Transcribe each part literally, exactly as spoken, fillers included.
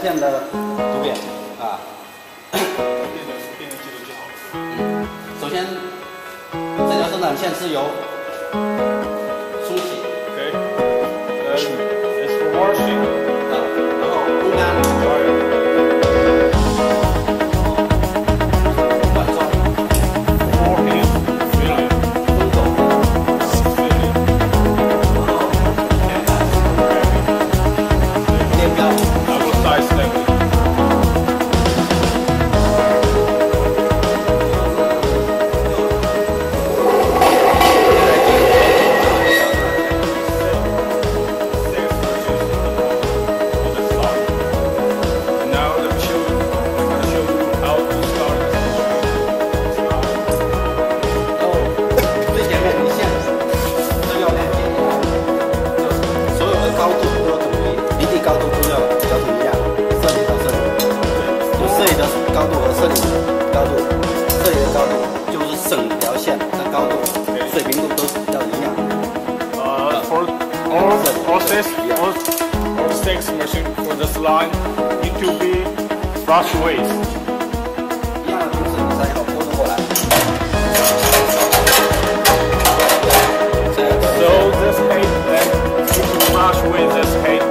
现的主编啊，变得变得记录就好了。嗯，首先这条生产线是由苏企 ，OK， 呃 ，S for washing。 高度和这里的高度，这里的高度就是整条线的高度、水平度都是比较一样的。呃 ，for all process, all all six machine for this line need to be brush ways。一样的东西你再给我拨过来。So this head then need to brush with this head.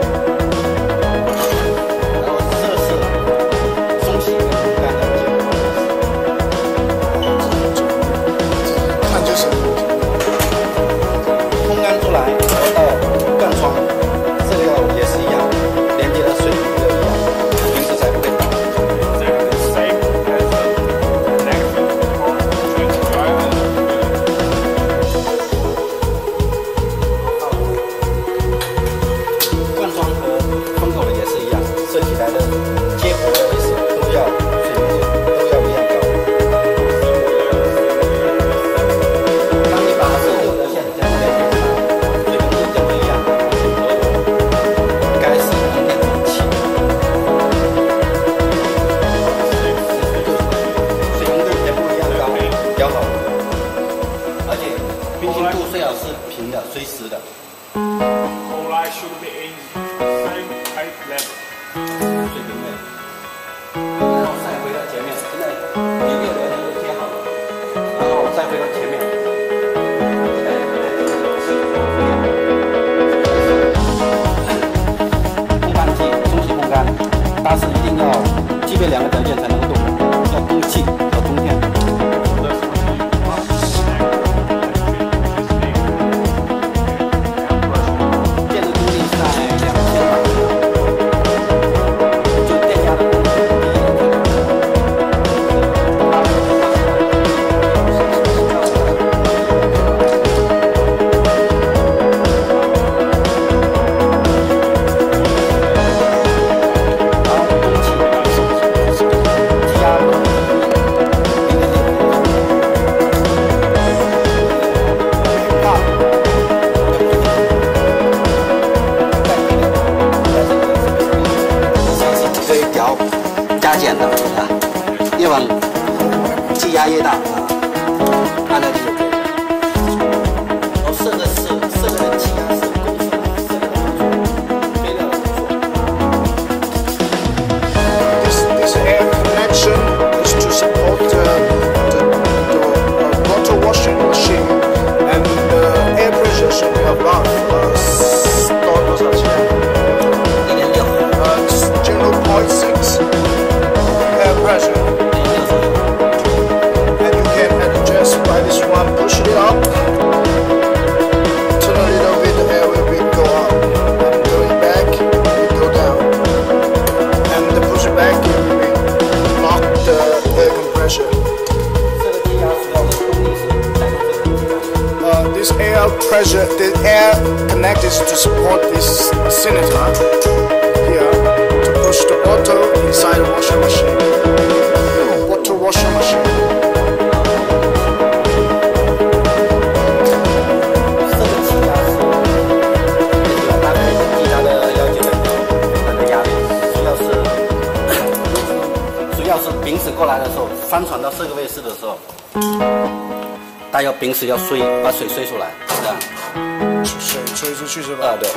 平时要吹，把水吹出来，是这样。水吹出去是吧？啊，对。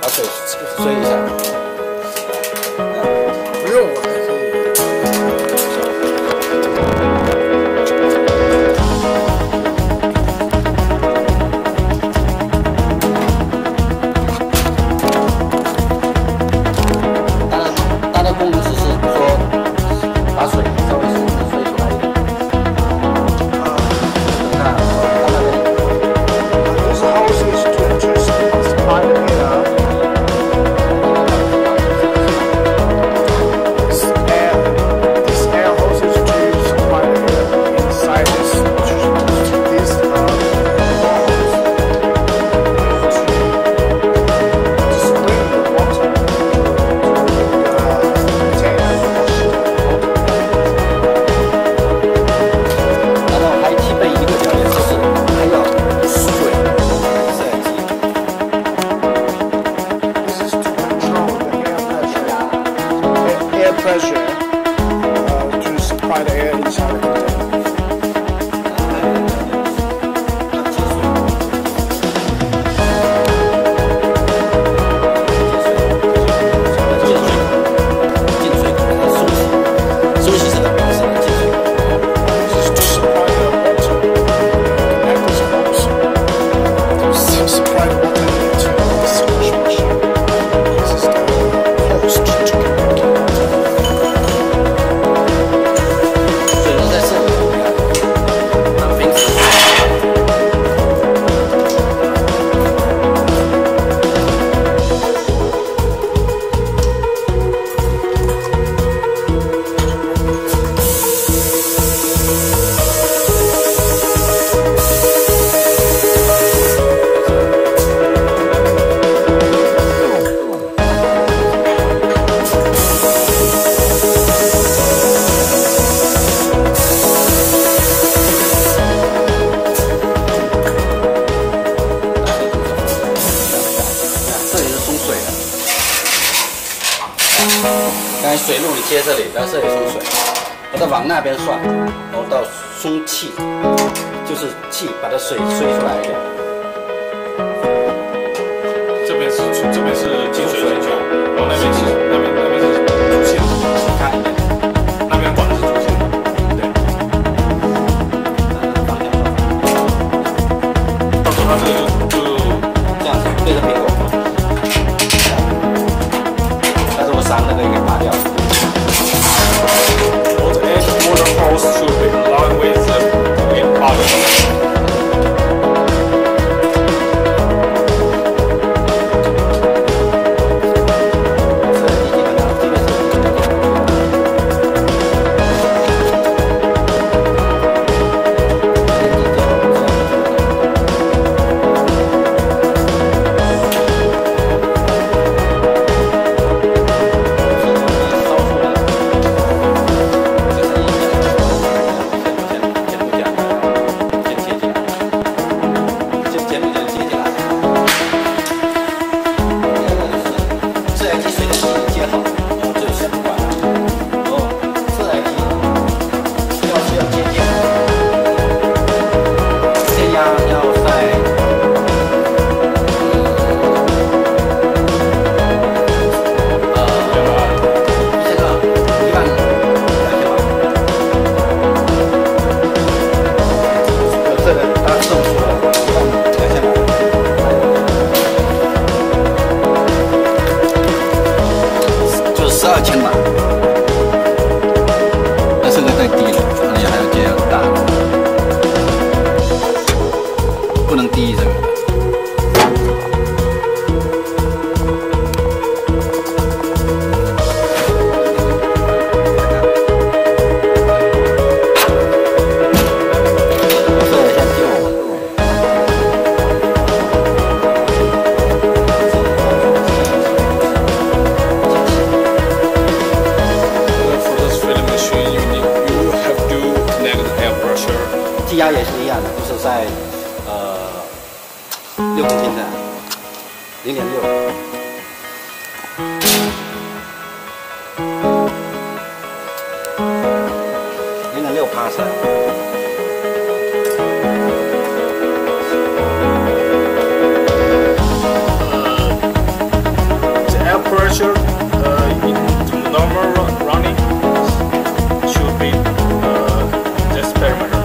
把水吹一下。air pressure uh, to supply the air inside of the tank.刚才水路你接这里，然后这里松水，把它往那边算，然后到松气，就是气把它水水出来一点。这边是这边是进水水球，然后那边是那边那边是主线，你看那边管的是主线，对。到时候它这个就就这样子对着苹果。 Sand that they can buy out. Both edge motor holes should be aligned with the wheel pattern. T R也是一样的，就是在呃六公斤的零点六。零点六帕斯。呃， the air pressure uh, in the normal running should be uh, just parameter.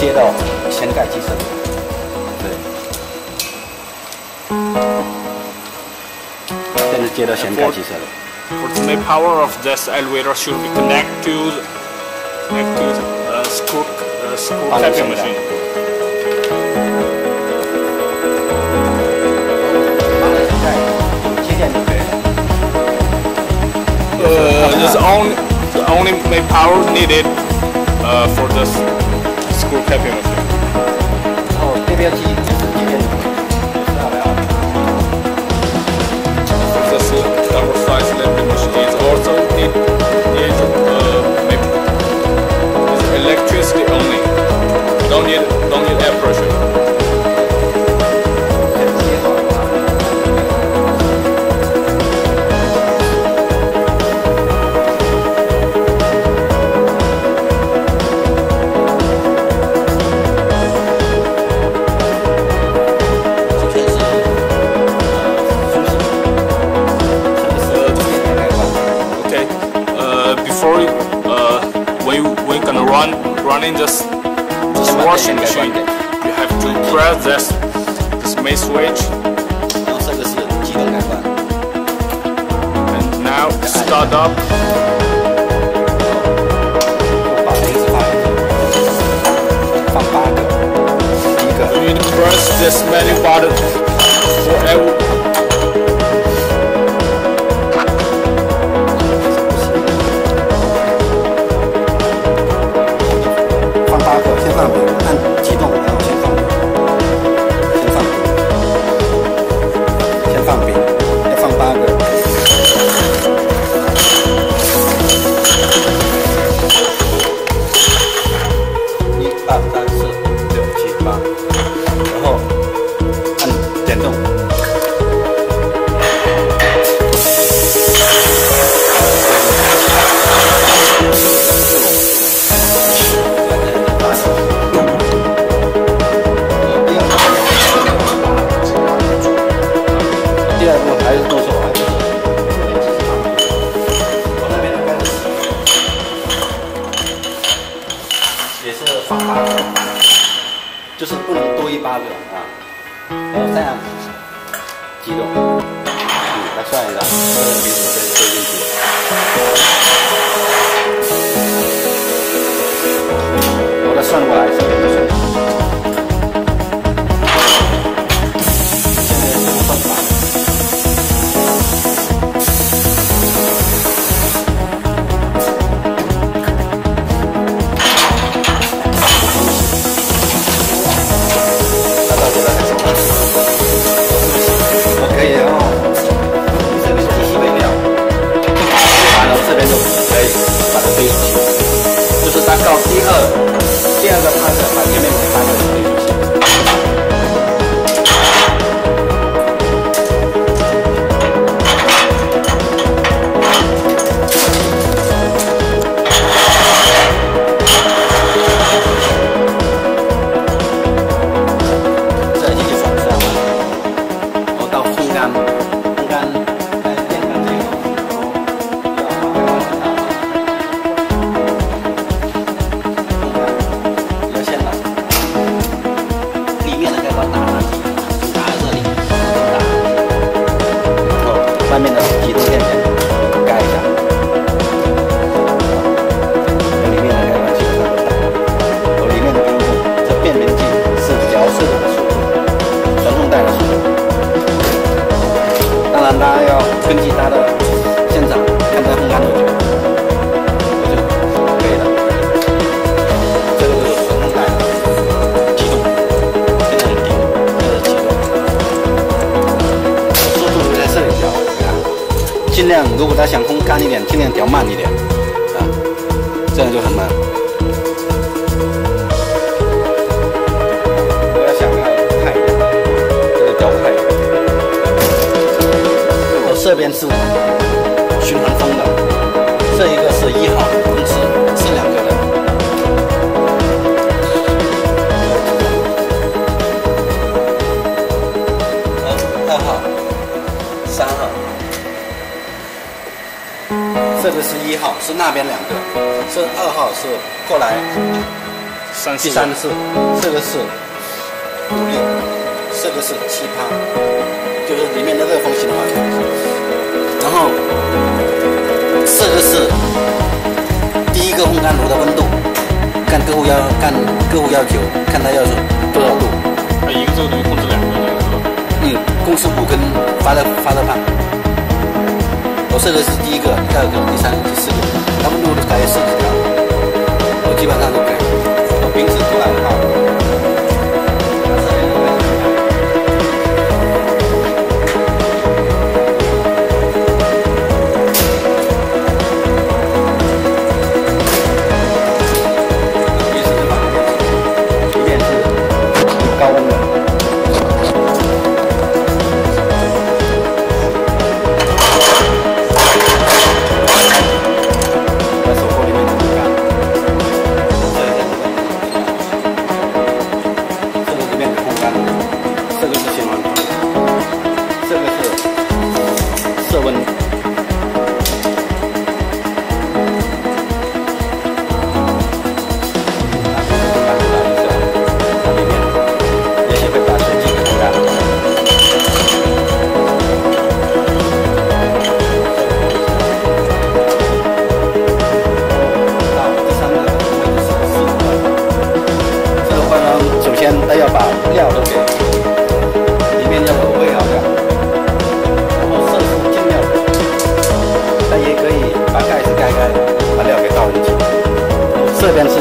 接到前盖机身，对，这是接到前盖机身。The main power of this elevator should be connected to a screw tapping machine. 呃 ，this only the only main power needed for this. 开屏了。然后这边机，这边下来啊。这是 number five level machine is also it needs uh electricity only. Don't need don't need air pressure. 这边是循环风的。这个是一号，是那边两个，是二号是过来，三第三次，这个是五六，这个是七八，就是里面的热风循环。然后这个是第一个烘干炉的温度，看客户要看客户要求，看他要求多少度。他一个周能控制两个人是吧？嗯，公司部跟发热发热棒。 我设的是第一个、第二个、第三个、第四个，他们都改设置掉，我基本上都改。我平时都懒得跑。一次是吧？一遍是高温的。 这边就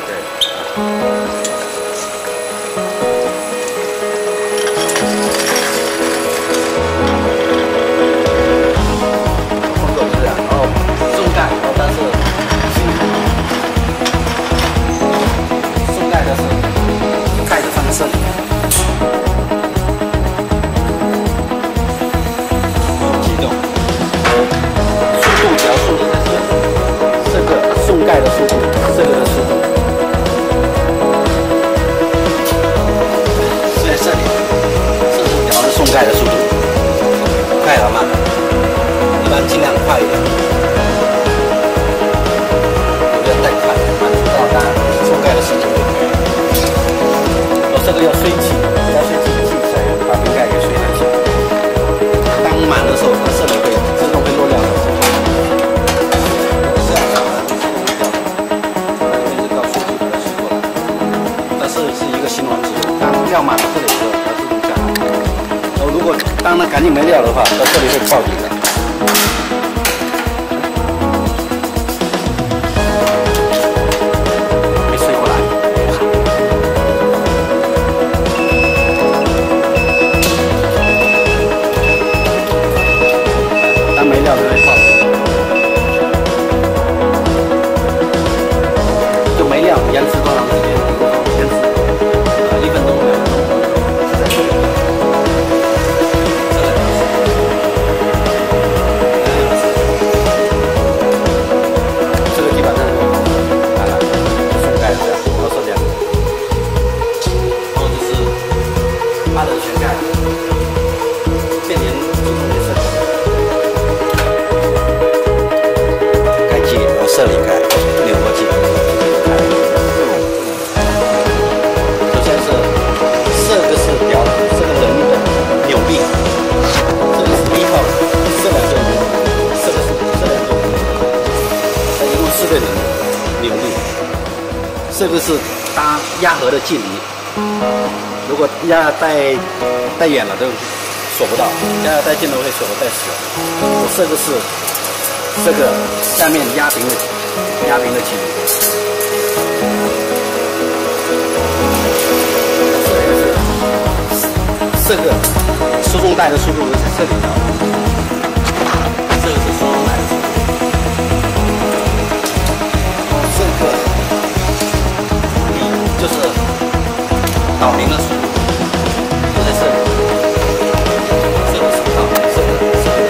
可以了。快的速度，这个的速度。所以这里这是我们送盖的速度，快了慢了，一般尽量快一点，不要太快，满足到它送盖的速度就可以了。我这个要吹气，要吹气气才把瓶盖给吹上去。当满的时候，它这里会自动会落量。 要满到这里的时候，它自动下来。然后如果当它赶紧没料的话，它这里会爆底的。没吹过来。当没料的会爆底。就没料，延迟多长时间？ 这里盖，没有逻辑。首先是这个是表，这个人的扭力，这个是依靠这两个人，这个是这两个人，它一共四个人扭力。这个是搭压合的距离，如果压带带远了都锁不到，压带近了会锁不带死。我这个是。 这个下面压平的压平的距离，这个是输送带的速度在这里到，这个是输送带的速度，这个力就是导明的速度就在这里，这个是导这个这个。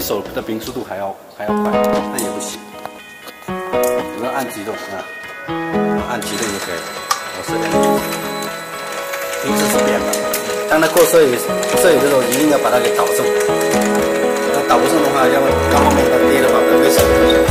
你手的平速度还要还要快，那也不行。你要按几种啊？按几种就可以了。我是两种，平时是两个。当它过摄影摄影的时候，一定要把它给导正。那导不正的话，要么到后面它跌的话，它会手。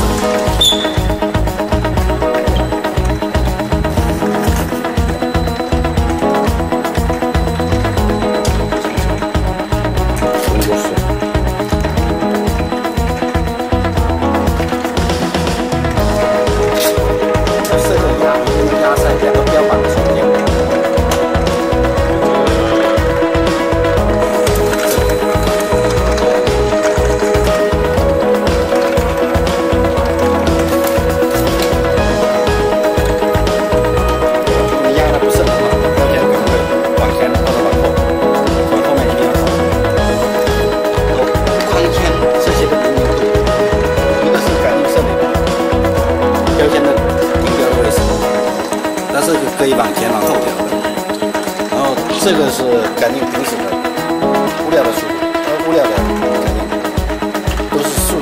可以往前往后调的，然后这个是感应平时的物料的速度，呃物料的感应都是数，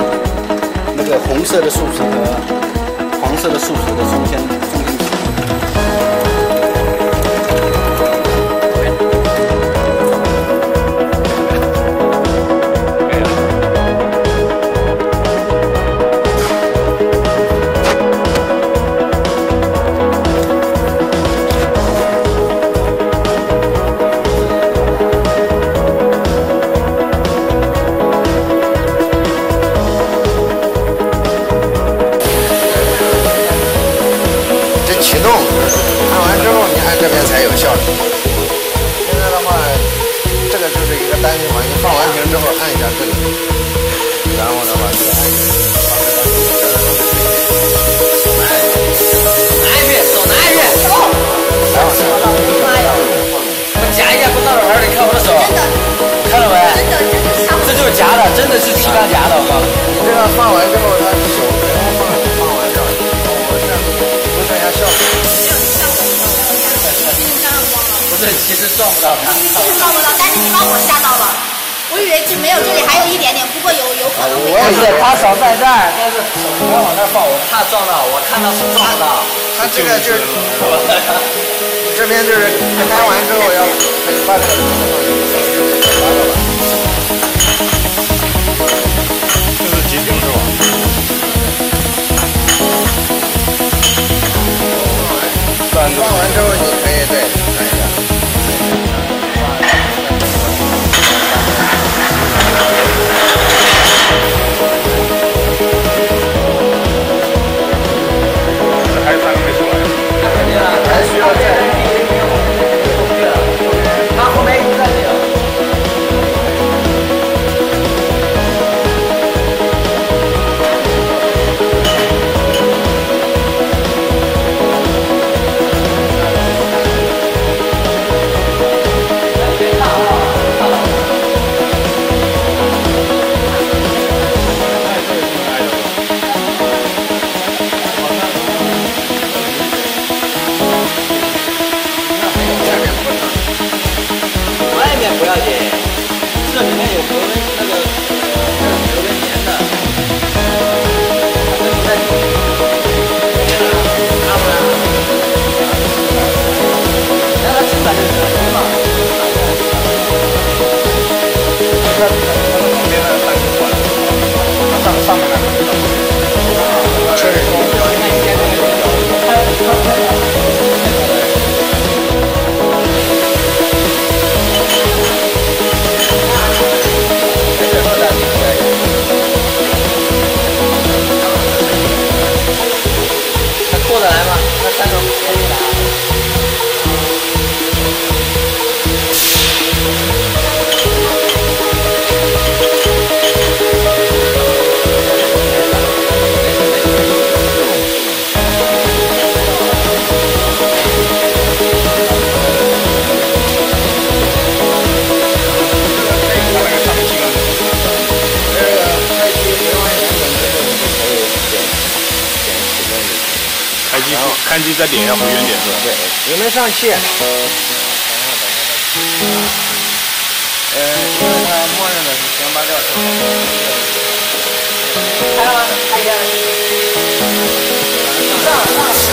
那个红色的数值和黄色的数值的中间中间值。气，呃，因为它默认的是零点八六。看到吗？哎呀，上上。